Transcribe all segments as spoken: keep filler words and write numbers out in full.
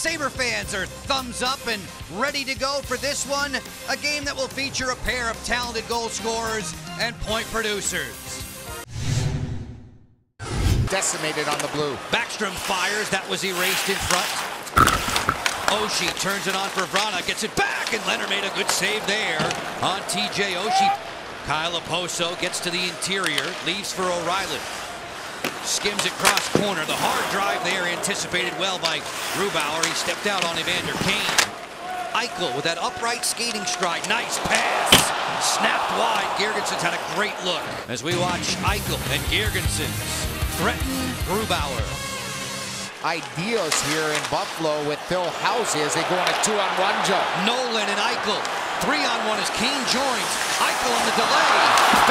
Sabre fans are thumbs up and ready to go for this one, a game that will feature a pair of talented goal scorers and point producers. Decimated on the blue. Backstrom fires. That was erased in front. Oshie turns it on for Vrana, gets it back, and Leonard made a good save there on T J Oshie. Kyle Oposo gets to the interior, leaves for O'Reilly. Skims it cross corner. The hard drive there anticipated well by Grubauer. He stepped out on Evander Kane. Eichel with that upright skating stride. Nice pass. Snapped wide. Girgensons had a great look as we watch Eichel and Girgensons threaten Grubauer. Ideas here in Buffalo with Phil Housley as they go on a two-on-one jump. Nolan and Eichel. Three-on-one as Kane joins. Eichel on the delay.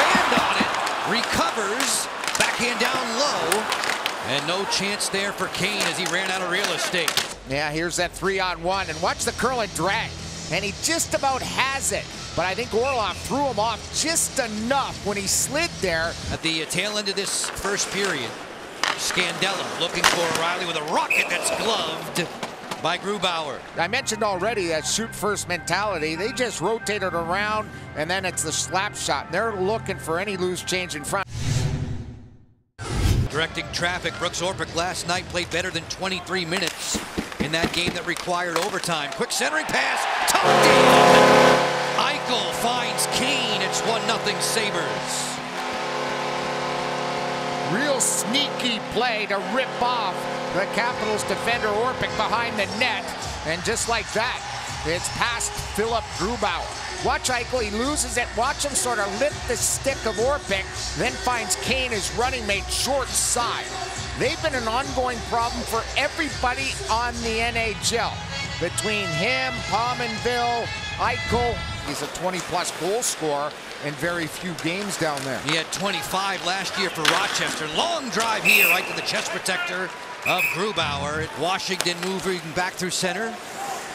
Band on it. Recovers. Backhand down low. And no chance there for Kane as he ran out of real estate. Yeah, here's that three-on-one. And watch the curl and drag. And he just about has it. But I think Orlov threw him off just enough when he slid there. At the tail end of this first period, Scandella looking for O'Reilly with a rocket that's gloved by Grubauer. I mentioned already that shoot-first mentality. They just rotated around, and then it's the slap shot. And they're looking for any loose change in front. Directing traffic, Brooks Orpik last night played better than twenty-three minutes in that game that required overtime. Quick centering pass, tucked in. Eichel finds Kane. It's one nothing Sabres. Real sneaky play to rip off the Capitals defender Orpik behind the net. And just like that, it's past Philip Grubauer. Watch Eichel, he loses it. Watch him sort of lift the stick of Orpik, then finds Kane, his running mate, short side. They've been an ongoing problem for everybody on the N H L. Between him, Pominville, Eichel, he's a twenty plus goal scorer in very few games down there. He had twenty-five last year for Rochester. Long drive here right to the chest protector of Grubauer. Washington moving back through center.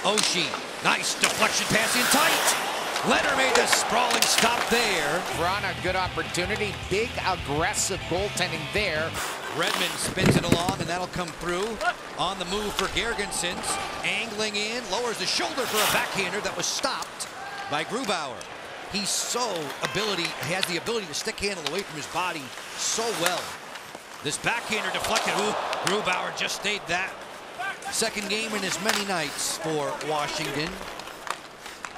Oshie, nice deflection pass in tight. Leonard made the sprawling stop there. Vrana, good opportunity. Big, aggressive goaltending there. Redmond spins it along, and that'll come through on the move for Girgensons. Angling in, lowers the shoulder for a backhander that was stopped by Grubauer. He's so ability, he has the ability to stick handle away from his body so well. This backhander deflected. Ooh, Grubauer just stayed that. Second game in as many nights for Washington.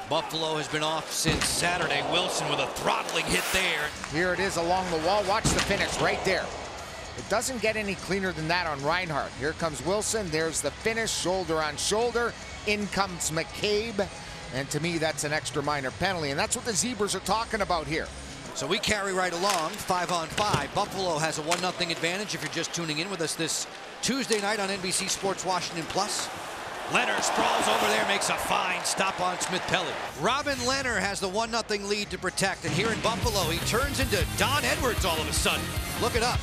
Buffalo has been off since Saturday. Wilson with a throttling hit there. Here it is along the wall. Watch the finish right there. It doesn't get any cleaner than that on Reinhardt. Here comes Wilson. There's the finish, shoulder on shoulder. In comes McCabe. And to me, that's an extra minor penalty. And that's what the Zebras are talking about here. So we carry right along, five on five. Buffalo has a one nothing advantage if you're just tuning in with us this Tuesday night on N B C Sports Washington Plus. Leonard sprawls over there, makes a fine stop on Smith-Pelly. Robin Leonard has the one nothing lead to protect. And here in Buffalo, he turns into Don Edwards all of a sudden. Look it up.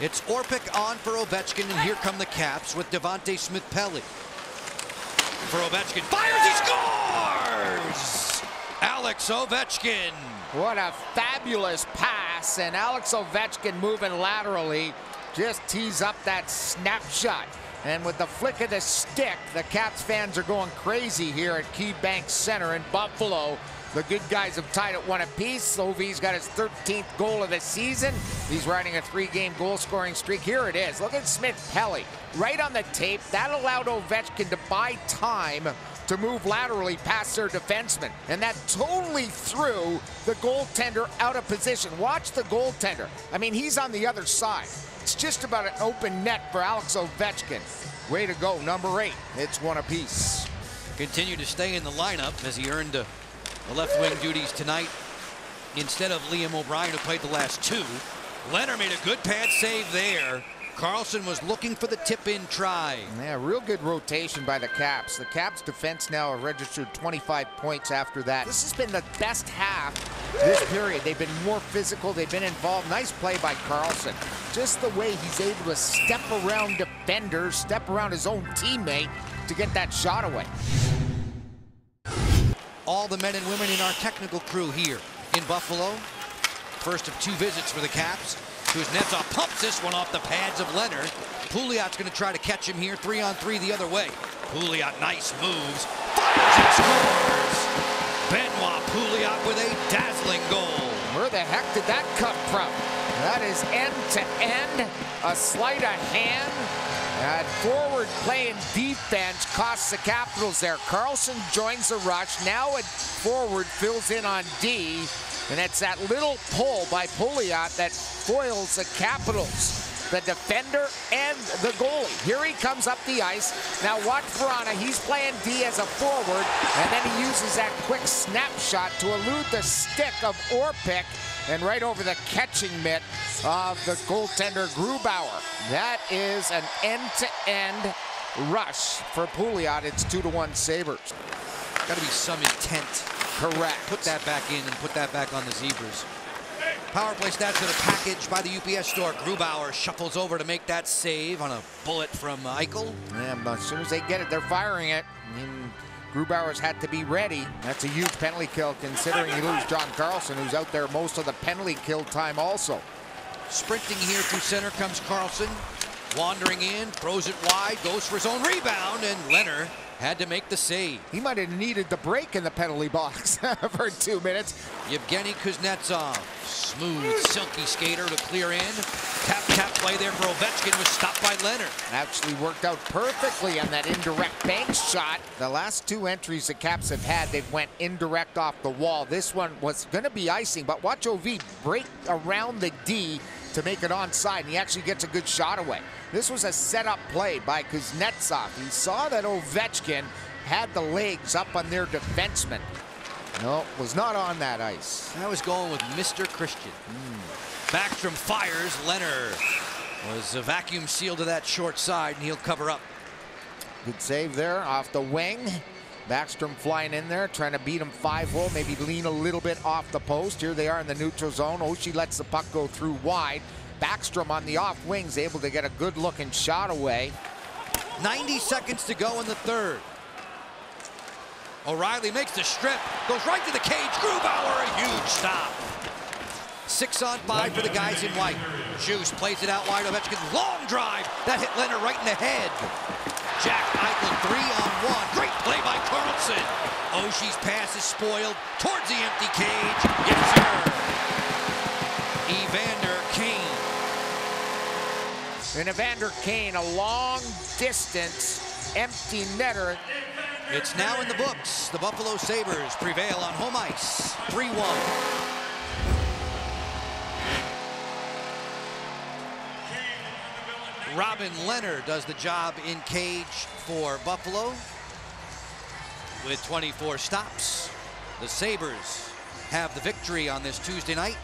It's Orpik on for Ovechkin, and here come the Caps with Devontae Smith-Pelly. For Ovechkin, fires, he scores! Alex Ovechkin. What a fabulous pass, and Alex Ovechkin moving laterally just tees up that snapshot. And with the flick of the stick, the Caps fans are going crazy here at Key Bank Center in Buffalo. The good guys have tied it one apiece. Ovi's got his thirteenth goal of the season. He's riding a three-game goal-scoring streak. Here it is. Look at Smith-Pelly right on the tape. That allowed Ovechkin to buy time to move laterally past their defenseman. And that totally threw the goaltender out of position. Watch the goaltender. I mean, he's on the other side. It's just about an open net for Alex Ovechkin. Way to go, number eight. It's one apiece. Continue to stay in the lineup as he earned a the left wing duties tonight instead of Liam O'Brien, who played the last two. Leonard made a good pad save there. Carlson was looking for the tip-in try. Yeah, real good rotation by the Caps. The Caps defense now have registered twenty-five points after that. This has been the best half this period. They've been more physical. They've been involved. Nice play by Carlson. Just the way he's able to step around defenders, step around his own teammate to get that shot away. All the men and women in our technical crew here in Buffalo. First of two visits for the Caps. Kuznetsov pumps this one off the pads of Leonard. Pouliot's going to try to catch him here. Three on three the other way. Pouliot, nice moves, fires and scores! Benoit Pouliot with a dazzling goal. Where the heck did that come from? That is end to end, a sleight of hand, and forward play and defense costs the Capitals there. Carlson joins the rush, now a forward fills in on D, and it's that little pull by Pouliot that foils the Capitals. The defender and the goalie. Here he comes up the ice. Now watch Vrana. He's playing D as a forward, and then he uses that quick snapshot to elude the stick of Orpik and right over the catching mitt of the goaltender Grubauer. That is an end-to-end rush for Pouliot. It's two to one Sabres. Got to be some intent. Correct. Put that back in and put that back on the Zebras. Power play stats with a package by the U P S store. Grubauer shuffles over to make that save on a bullet from Eichel. Yeah, as soon as they get it, they're firing it. I mean, Grubauer's had to be ready. That's a huge penalty kill considering you lose John Carlson, who's out there most of the penalty kill time also. Sprinting here through center comes Carlson. Wandering in, throws it wide, goes for his own rebound, and Leonard had to make the save. He might have needed the break in the penalty box for two minutes. Yevgeny Kuznetsov, smooth, silky skater to clear in. Tap, tap play there for Ovechkin was stopped by Leonard. Actually worked out perfectly on that indirect bank shot. The last two entries the Caps have had, they've went indirect off the wall. This one was going to be icing, but watch O V break around the D to make it onside, and he actually gets a good shot away. This was a set-up play by Kuznetsov. He saw that Ovechkin had the legs up on their defenseman. No, was not on that ice. I was going with Mister Christian. Mm. Backstrom fires. Leonard was a vacuum seal to that short side, and he'll cover up. Good save there off the wing. Backstrom flying in there, trying to beat him five-hole, maybe lean a little bit off the post. Here they are in the neutral zone. Oshie lets the puck go through wide. Backstrom on the off wings, able to get a good-looking shot away. ninety seconds to go in the third. O'Reilly makes the strip, goes right to the cage. Grubauer, a huge stop. Six on five for the guys in white. Juice plays it out wide. Ovechkin's long drive. That hit Leonard right in the head. Jack Eichel, three on one. Great play by Carlson. Oshie's pass is spoiled towards the empty cage. Yes, sir. Evander Kane. And Evander Kane, a long distance, empty netter. It's now in the books. The Buffalo Sabres prevail on home ice, three one. Robin Leonard does the job in cage for Buffalo. With twenty-four stops, the Sabres have the victory on this Tuesday night.